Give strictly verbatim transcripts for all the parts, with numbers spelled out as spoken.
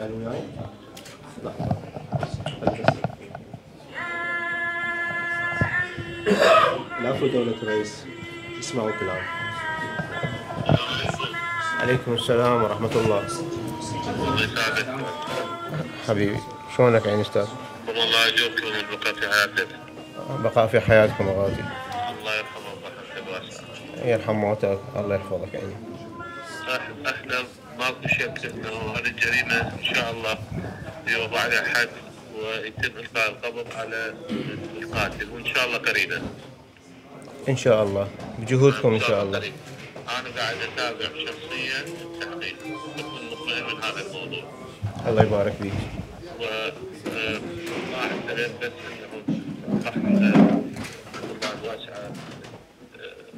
قالوا وياي؟ لا لا في دولة الرئيس اسمعوا كلام. عليكم السلام ورحمة الله. حبيبي شلونك عين استاذ؟ والله اجوبكم البقاء في حياتكم. بقاء في حياتكم اغاثي. الله يرحمه ويرحم واسعه. يرحم موتاك الله يحفظك عيني. احنا ماكو شك انه هذه الجريمه ان شاء الله يوضع لها حد ويتم القاء القبض على القاتل وان شاء الله قريبا. ان شاء الله بجهودكم ان شاء الله. انا قاعد اتابع شخصيا التحقيق وكنت مطمئن من هذا الموضوع. الله يبارك فيك. وما اعترف بس انه رحمه الله واسعه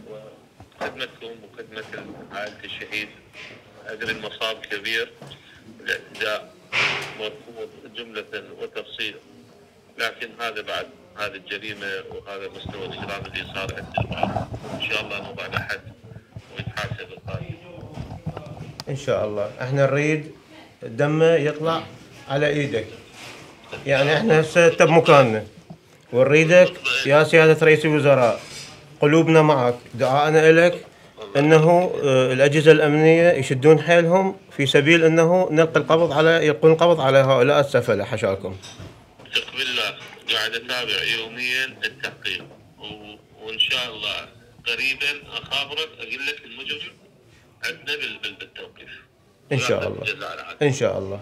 وخدمتكم وخدمه عائله الشهيد. ادري المصاب كبير الاعتداء مرفوض جمله وتفصيل، لكن هذا بعد هذه الجريمه وهذا مستوى الاجرام اللي صار عند البعض. ان شاء الله نوضع له حد ويتحاسب القاتل. ان شاء الله احنا نريد دمه يطلع على ايدك. يعني احنا هسه انت بمكاننا ونريدك يا سياده رئيس الوزراء، قلوبنا معك، دعائنا لك انه الاجهزه الامنيه يشدون حيلهم في سبيل انه نلقي القبض على يكون القبض على هؤلاء السفله حشاكم. ثق بالله قاعد اتابع يوميا التحقيق وان شاء الله قريبا اخابرك اقول لك المجرم عندنا بالتوقيف. ان شاء الله ان شاء الله.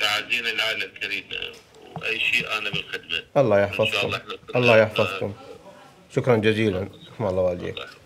تعازينا العائله الكريمه واي شيء انا بالخدمه. الله يحفظكم. الله يحفظكم. شكرا جزيلا. رحم الله والديك.